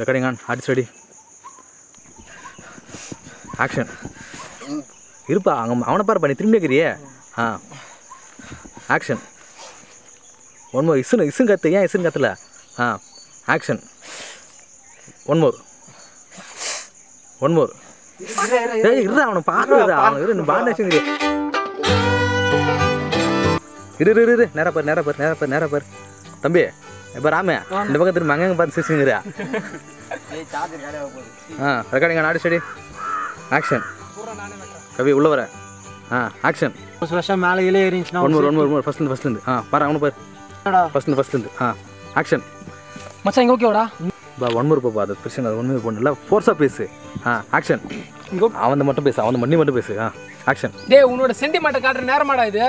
Recording on. Hard steady. Action. இருப்பா அங்க அவன பார் பண்ணி திரும்பி கேக்குறியே. ஆ. ஆக்ஷன். ஒன் மோர் இசுன் கத்து ஏன் இசுன் கத்தல? ஆ. ஆக்ஷன். One more. டேய் இரு அவன பாக்குறடா அவன இரு பாண்டேஷன்ங்கறியே. இரு நேரா பார். தம்பி இப்ப ராமே இந்த பக்கம் திரும்ப அங்க பாத்து சிரிச்சுங்கறியா? ஏய் சார்ஜர் காலைய போகுது. ஆ ரெக்கார்டிங் ஆன் ஆடி ஸ்டடி. ஆக்ஷன். பூரா நானே வெட்டறேன். கவி உள்ள வர. ஆ ஆக்ஷன். ஒரு வருஷம் மேலே இல்ல ஏறிஞ்சினா ஒன் மோர் ஃபர்ஸ்ட். ஆ பாரு அவன பாரு. ஃபர்ஸ்ட். ஆ ஆக்ஷன். மச்சான் இங்க ஓகேடா. பா ஒன் மோர் பாப்பா அது பிரச்சனை அது ஒன் மோர் பண்ணல ஃபோர்ஸா பேசு. ஆ ஆக்ஷன். இங்க அவன் மட்டும் பேசு அவன் மண்ணி மட்டும் பேசு. ஆ ஆக்ஷன். டேய் உன்னோட சென்டிமென்ட் காட்ற நேரமாடா இது.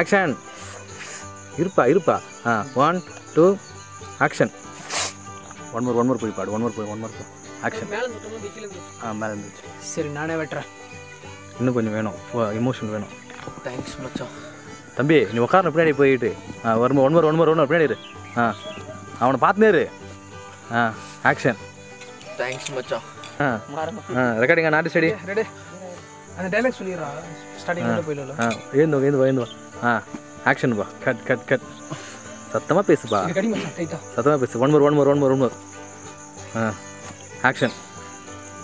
ஆக்ஷன். இருப்பா. ஆ 1 2 ஆக்ஷன். ஒன் மோர் போய் பாடு. ஒன் மோர் போய் ஆக்ஷன். மேல நின்னு கீழ நின்னு. ஆ மேல நின்னு. சரி நானே வெட்றேன். இன்னும் கொஞ்சம் வேணும். எமோஷன் வேணும். தேங்க்ஸ் மச்சான். தம்பி நீ உட்கார்ற பின்னாடி போயிடு. ஒன் மோர் பின்னாடி இரு. ஆ அவனை பாத்து நேரு. ஆ ஆக்ஷன். தேங்க்ஸ் மச்சான். ஆ ரெக்கார்டிங் ஆன் ஸ்டடி. ரெடி. அந்த டயலாக் சொல்லிரா. ஸ்டார்டிங்ல போயிடலாம். ஆ ஏந்து வா. ஆ ஆக்ஷன் பா. கட் சத்தமா பேசு பா. கடி மச்சான் டைட்டா. சத்தமா பேசு. One more. ஆ ஆக்ஷன்.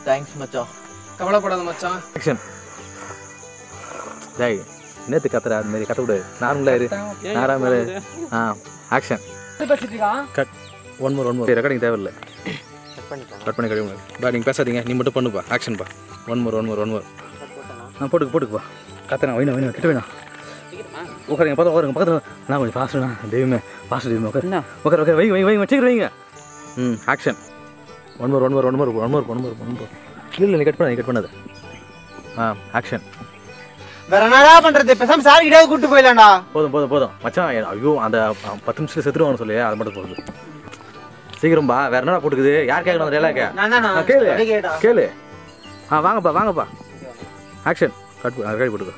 தேங்க்ஸ் மச்சான். கவலைப்படாத மச்சான். ஆக்ஷன். டேய் நேத்து கத்துற அந்த மாதிரி கத்த கூடாது. நார்மலா இரு. நாராம இரு. ஆ ஆக்ஷன். பேசிட்டீங்களா? கட். One more. ரெக்கார்டிங் தேவ இல்ல. கட் பண்ணி கடி முடியாது. பாடிங் பேசாதீங்க. நீ மட்டும் பண்ணு பா. ஆக்ஷன் பா. One more. நான் போட்டுக்கு பா. கத்தனா வைனா கிட்ட உட்காருங்க பக்கத்தில் நான் கொஞ்சம் ஃபாஸ்ட்டுண்ணா தெய்வமே உட்காரு வைங்க வச்சுக்கிற வைங்க. ஆக்ஷன். One more. இல்லை நீ கட் பண்ணாது. ஆ ஆக்ஷன். வேற என்னடா பண்ணுறது? பேசாமல் சார் கிட்டே கூப்பிட்டு போயிடலாம்டா. போதும் மச்சான். ஐயோ அந்த 10 நிமிஷத்துக்கு செத்துருவான்னு சொல்லி அது மட்டும் போகுது. சீக்கிரம் பா. வேற என்னடா போட்டுக்குது? யார் கேட்கணும்? டேலாக கேளு. ஆ வாங்கப்பா. ஆக்ஷன். கட் போட்டுக்கோ.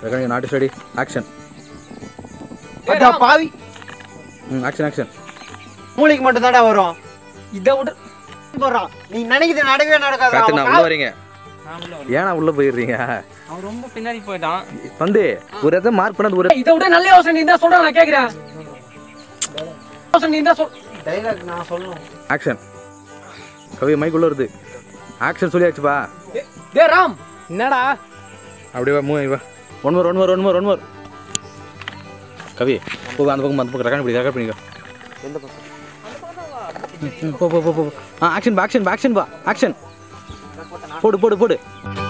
Recording not steady. ஆக்ஷன். அட பாவி. ஆக்ஷன். மூளைக்கு மட்டும் தான்டா வரும். இத விட்டு போறோம். நீ நினைக்கிறது நடக்கவே நடக்காது. நான் உள்ள வரீங்க. ஏனா உள்ள போயிடுறீங்க. அவன் ரொம்ப பின்னாடி போய்டான். வந்து ஒரு இடத்துல மார்க் பண்ணது ஒரு இத விட்டு நல்ல யோசனை நீ தான் சொல்ற. நான் கேக்குறேன். யோசனை நீ தான் சொல். டயலாக் நான் சொல்றேன். ஆக்ஷன். கவி மைக்குள்ள வருது. ஆக்ஷன் சொல்லியாச்சு பா. டேய் ராம் என்னடா அப்படியே மூவி வா. One more. கவி போக அந்த பக்கம் ரெக்கார்ட் பண்ணிக்க. எந்த பக்கம்? போ. ஆ ஆக்ஷன் பா. ஆக்ஷன் போடு.